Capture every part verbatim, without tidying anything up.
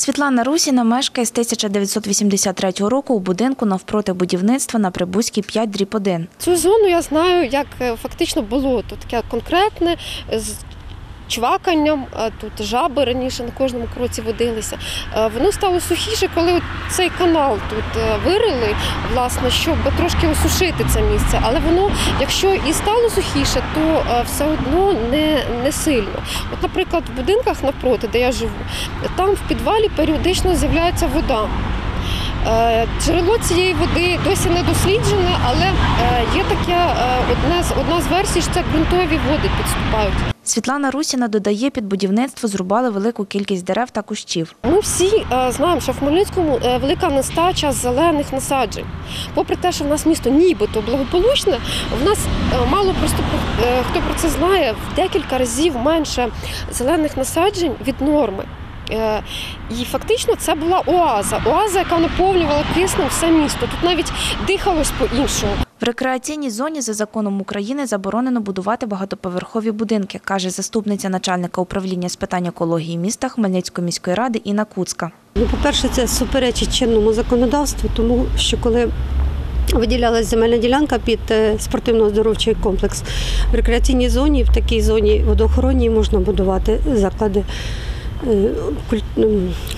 Світлана Русіна мешкає з тисяча дев'ятсот вісімдесят третього року у будинку навпроти будівництва на Прибузькій п'ять дріб один. Цю зону я знаю, як фактично було тут таке конкретне, з чваканням, тут жаби раніше на кожному кроці водилися. Воно стало сухіше, коли цей канал тут вирили, власне, щоб трошки осушити це місце. Але воно, якщо і стало сухіше, то все одно не, не сильно. От, наприклад, в будинках навпроти, де я живу, там в підвалі періодично з'являється вода. Джерело цієї води досі не досліджене, але є така одна з, одна з версій, що це ґрунтові води підступають. Світлана Русіна додає, під будівництво зрубали велику кількість дерев та кущів. Ми всі знаємо, що в Хмельницькому велика нестача зелених насаджень. Попри те, що в нас місто нібито благополучне, в нас мало, просто хто про це знає, в декілька разів менше зелених насаджень від норми. І фактично це була оаза, оаза, яка наповнювала киснем все місто. Тут навіть дихалось по-іншому. В рекреаційній зоні за законом України заборонено будувати багатоповерхові будинки, каже заступниця начальника управління з питань екології міста Хмельницької міської ради Інна Куцька. Ну, по-перше, це суперечить чинному законодавству, тому що коли виділялася земельна ділянка під спортивно-оздоровчий комплекс, в рекреаційній зоні, в такій зоні водоохоронній можна будувати заклади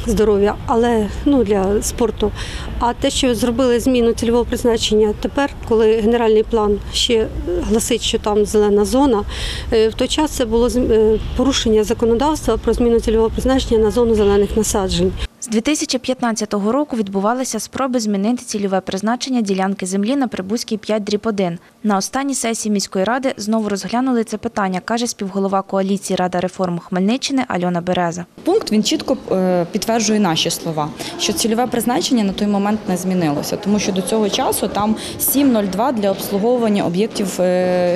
здоров'я, але ну, для спорту. А те, що зробили зміну цільового призначення тепер, коли генеральний план ще гласить, що там зелена зона, в той час це було порушення законодавства про зміну цільового призначення на зону зелених насаджень. З дві тисячі п'ятнадцятого року відбувалися спроби змінити цільове призначення ділянки землі на Прибузькій п'ять дріб один. На останній сесії міської ради знову розглянули це питання, каже співголова коаліції «Рада реформ Хмельниччини» Альона Береза. Пункт, він чітко підтверджує наші слова, що цільове призначення на той момент не змінилося, тому що до цього часу там сім нуль два для обслуговування об'єктів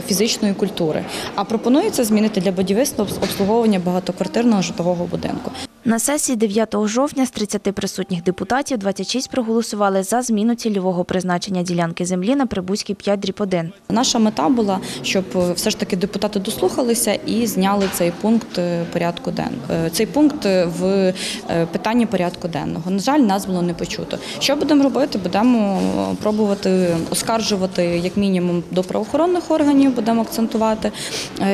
фізичної культури, а пропонується змінити для будівництва обслуговування багатоквартирного житлового будинку. На сесії дев'ятого жовтня з тридцяти присутніх депутатів двадцять шість проголосували за зміну цільового призначення ділянки землі на Прибузькій п'ять дріб один. Наша мета була, щоб все ж таки депутати дослухалися і зняли цей пункт порядку денного. Цей пункт в питанні порядку денного. На жаль, нас було не почуто. Що будемо робити? Будемо пробувати оскаржувати як мінімум до правоохоронних органів, будемо акцентувати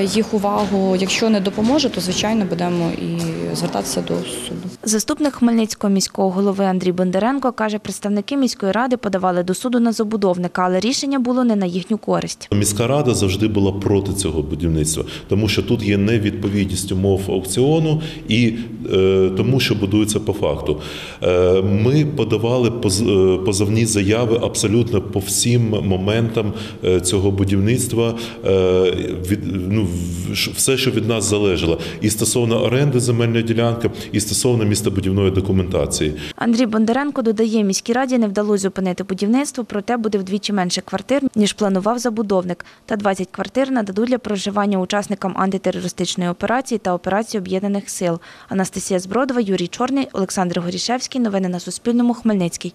їх увагу. Якщо не допоможе, то звичайно будемо і звертатися до. Заступник Хмельницького міського голови Андрій Бондаренко каже, представники міської ради подавали до суду на забудовника, але рішення було не на їхню користь. Міська рада завжди була проти цього будівництва, тому що тут є невідповідність умов аукціону і е, тому, що будується по факту. Е, ми подавали поз, е, позовні заяви абсолютно по всім моментам е, цього будівництва, е, від, ну, все, що від нас залежало. І стосовно оренди земельної ділянки, і стосовно містобудівної документації. Андрій Бондаренко додає, міській раді не вдалося зупинити будівництво, проте буде вдвічі менше квартир, ніж планував забудовник. Та двадцять квартир нададуть для проживання учасникам антитерористичної операції та операції об'єднаних сил. Анастасія Збродова, Юрій Чорний, Олександр Горішевський. Новини на Суспільному. Хмельницький.